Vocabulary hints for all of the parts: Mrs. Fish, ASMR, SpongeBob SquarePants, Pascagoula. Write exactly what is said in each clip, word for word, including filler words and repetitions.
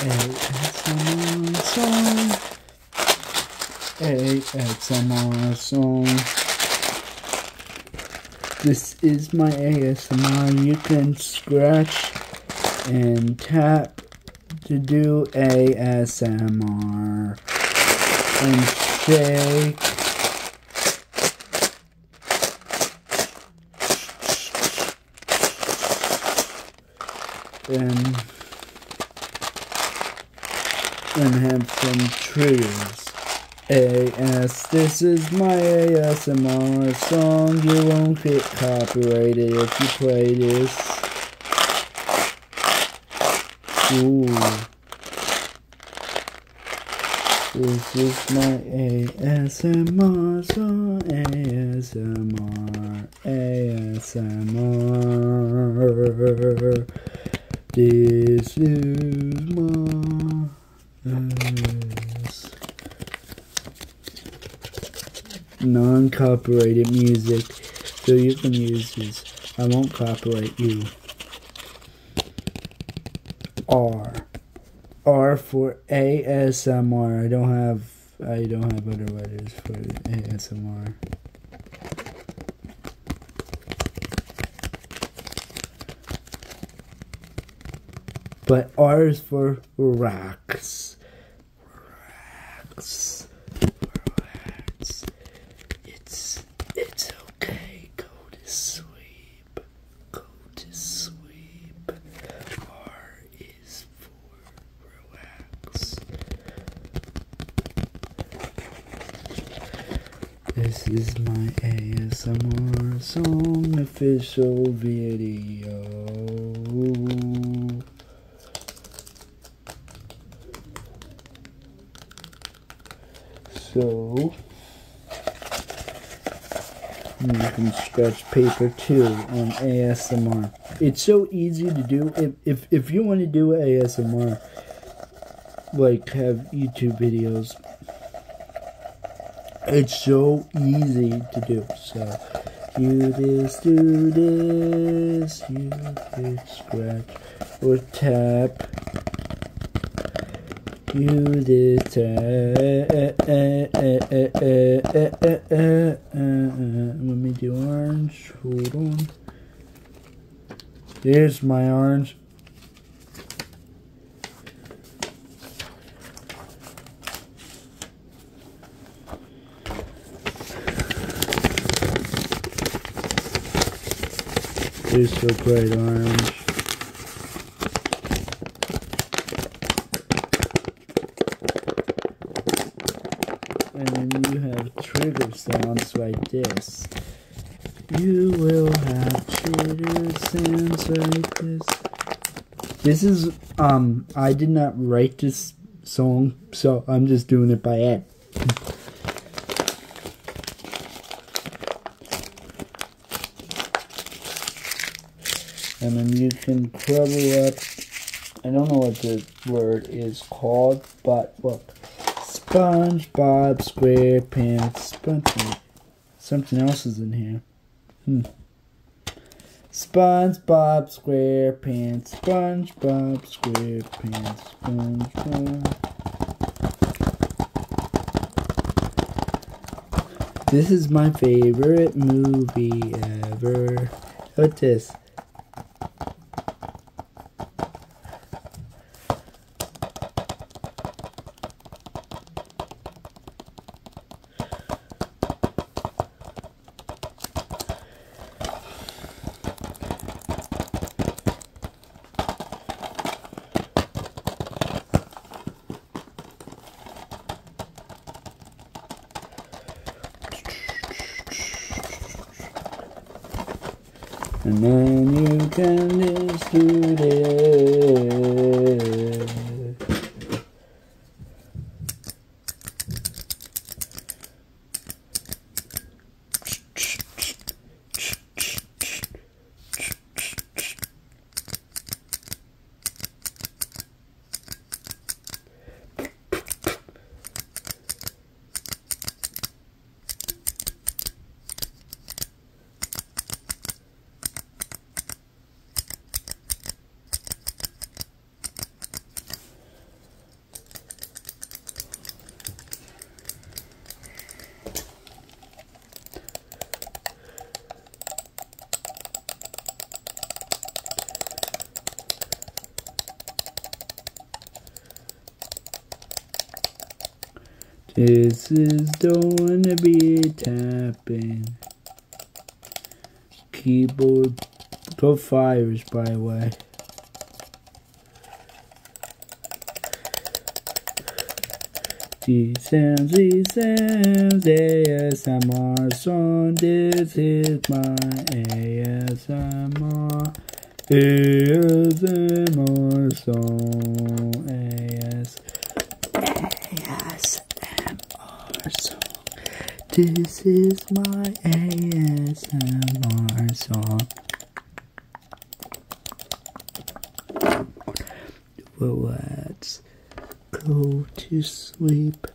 A S M R song. A S M R song. This is my A S M R. You can scratch and tap to do A S M R. And shake. And, and have some trees. A S, this is my A S M R song. You won't get copyrighted if you play this. Ooh. This is my A S M R song. A S M R. A S M R. This is my non-copyrighted music, so you can use this. I won't copyright you. R, R for A S M R. I don't have, I don't have other letters for A S M R. But R is for rocks. Rocks. Rocks. It's, it's okay. Go to sleep. Go to sleep. R is for relax. This is my A S M R song official video. So, you can scratch paper too on A S M R. It's so easy to do. If, if, if you want to do A S M R, like have YouTube videos, it's so easy to do. So, you this, do this, you this, scratch or tap. You did that. Let me do orange. Hold on. There's my orange. There's so bright orange. And then you have trigger sounds like this. You will have trigger sounds like this. This is, um, I did not write this song, so I'm just doing it by ear. And then you can crumble up, I don't know what the word is called, but look. SpongeBob SquarePants. SpongeBob. Something else is in here. Hmm. SpongeBob SquarePants. SpongeBob SquarePants. SpongeBob. This is my favorite movie ever. What's this? And then you can just do this. This is don't wanna be tapping. Keyboard go fires, by the way. These sounds, these sounds, A S M R song. This is my A S M R, A S M R song, A S M R. A S M R song. This is my A S M R song. Well, let's go to sleep.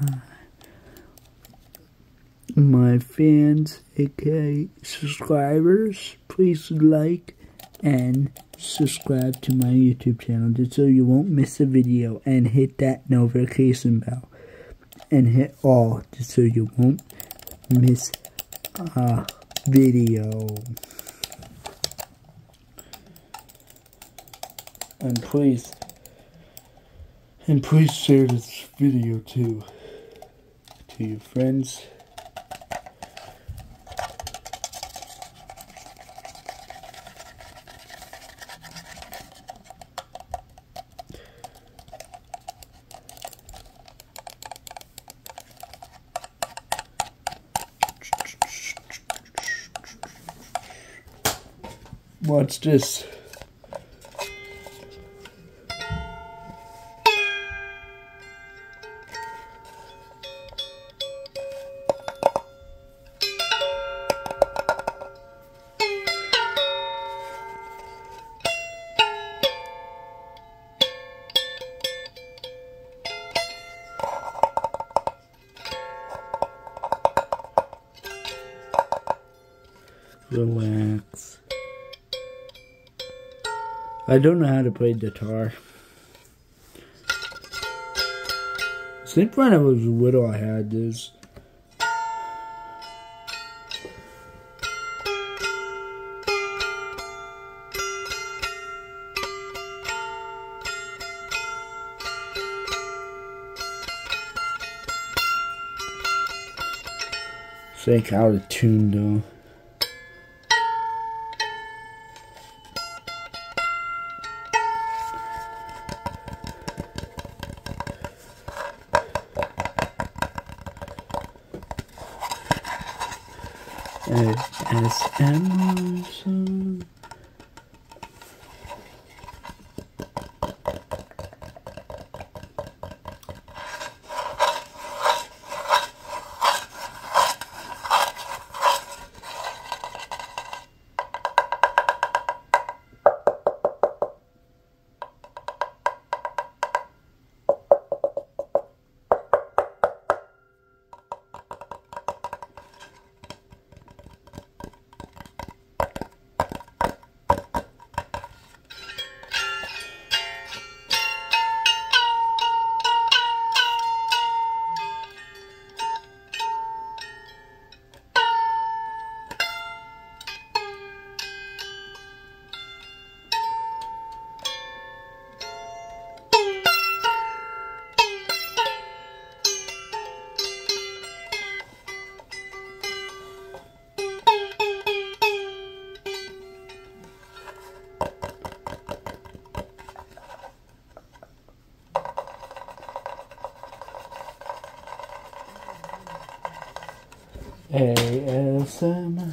My, my fans, aka subscribers, please like and subscribe to my YouTube channel just so you won't miss a video, and hit that notification bell and hit all just so you won't miss a video. And please and please share this video too to your friends. Watch this. Relax. I don't know how to play guitar. Since when I was little, I had this. Think how to tune though. A S M R song. A S M R.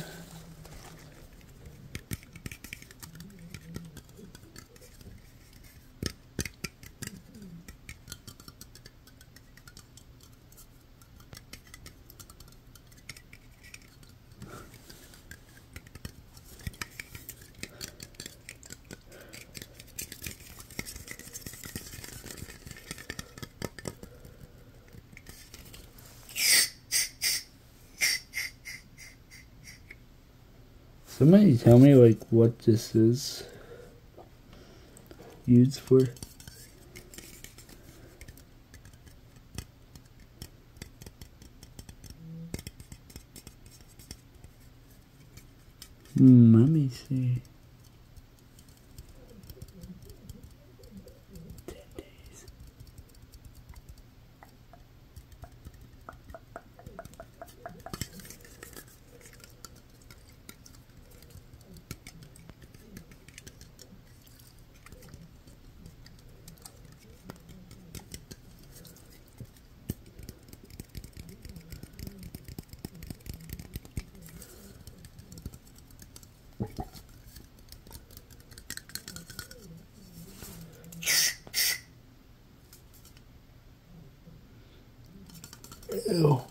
Somebody tell me like what this is used for. Hmm, let me see. Ten days. Ew.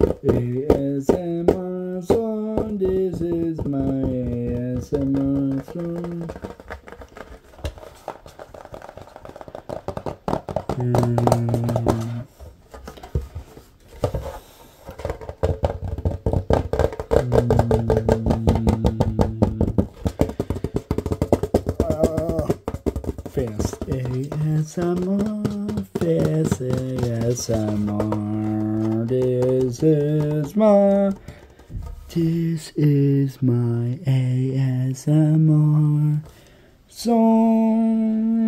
A S M R song, this is my A S M R song. Mm. Fast A S M R, fast A S M R, this is my, this is my A S M R song.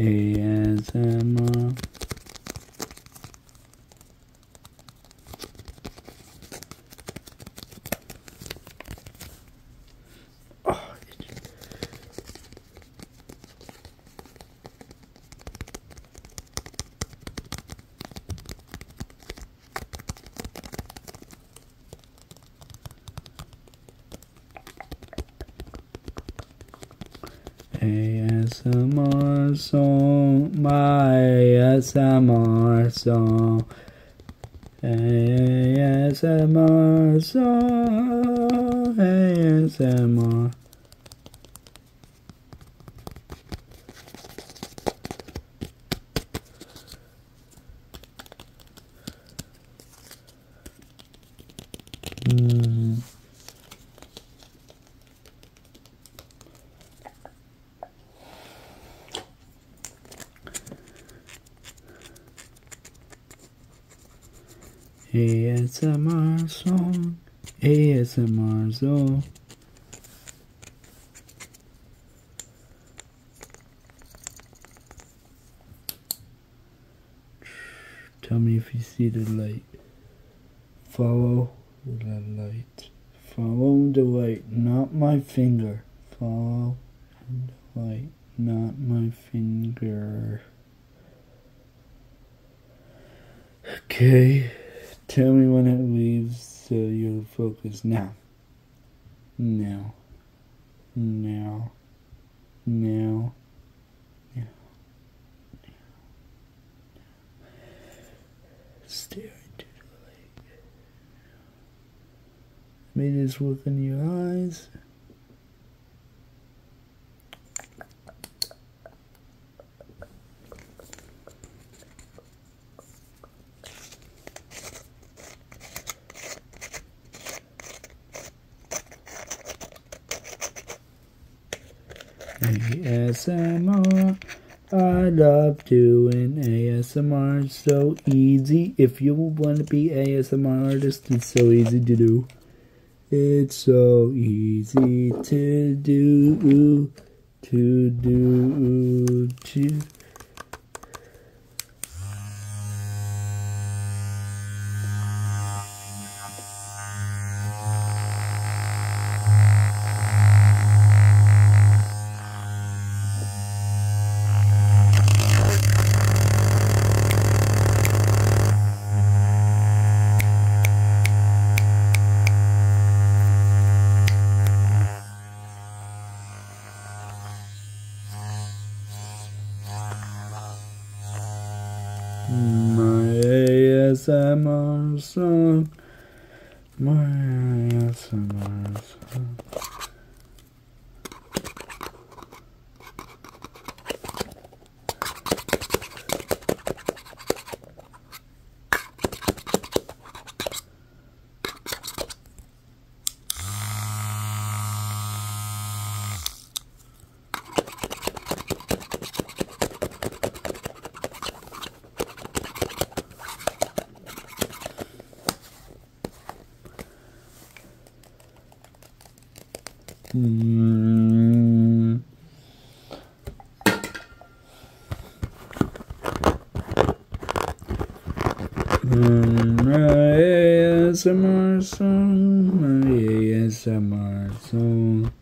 A S M R. Oh, A S M R song, my A S M R song, A S M R song, A S M R. Mm. A S M R song, A S M R song. Tell me if you see the light. Follow the light. Follow the light, not my finger. Follow the light, not my finger. Okay. Tell me when it leaves so you'll focus now. Now. Now. Now. Now. Now. Stare into the lake. May this look in your eyes. A S M R, I love doing A S M R, so easy. If you want to be A S M R artist, it's so easy to do. It's so easy to do, to do, to. A S M R song, my A S M R song. A S M R song, my A S M R song.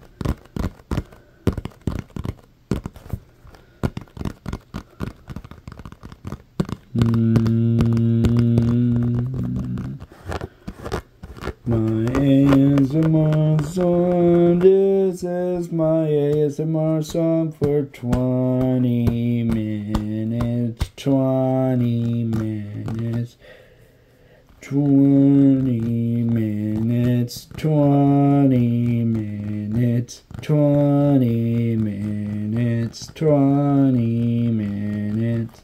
Mm. My A S M R song, this is my A S M R song for twenty minutes, twenty minutes. twenty minutes, twenty minutes, twenty minutes, twenty minutes.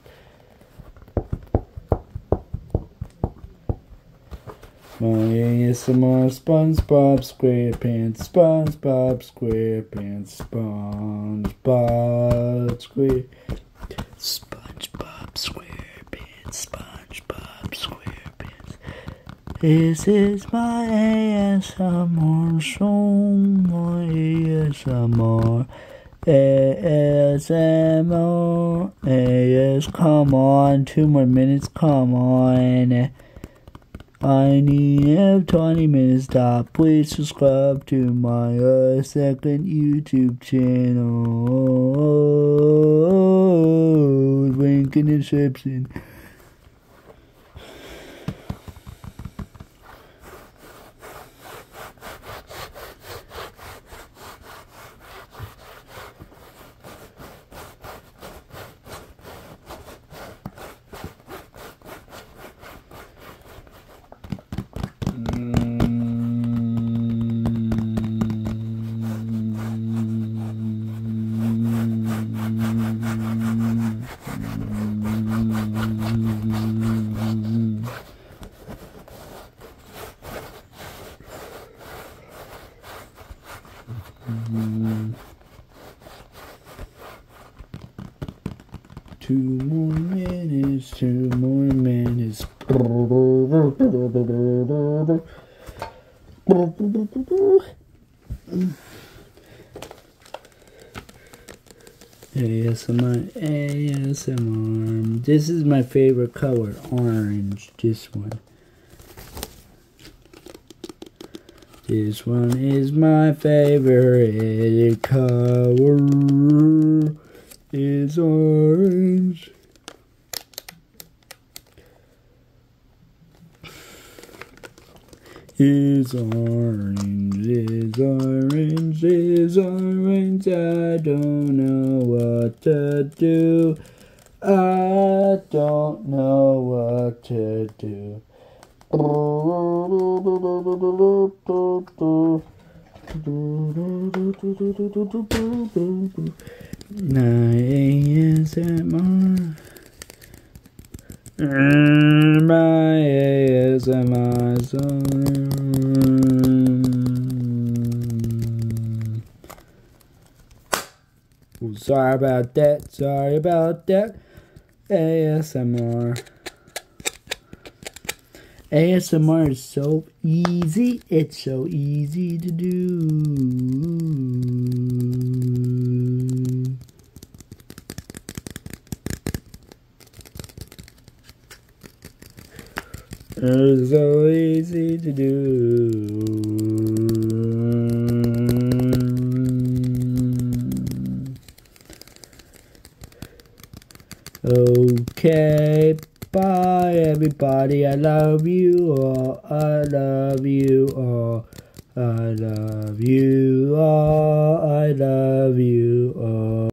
My A S M R SpongeBob SquarePants, SpongeBob SquarePants, SpongeBob Square, SpongeBob SquarePants, SpongeBob Square. This is my A S M R song, my A S M R, A S M R, A S, come on, two more minutes, come on, I need twenty minutes, stop, please subscribe to my uh, second YouTube channel, link in the description. Two more minutes, two more minutes. A S M R, A S M R. This is my favorite color, orange, this one. This one is my favorite color. It's orange. It's orange, it's orange, it's orange. I don't know what to do. I don't know what to do. My A S M R, my A S M R song. Ooh, sorry about that, sorry about that. A S M R. A S M R is so easy, it's so easy to do. It's so easy to do. Okay, bye everybody. I love you all. I love you all. I love you all. I love you all.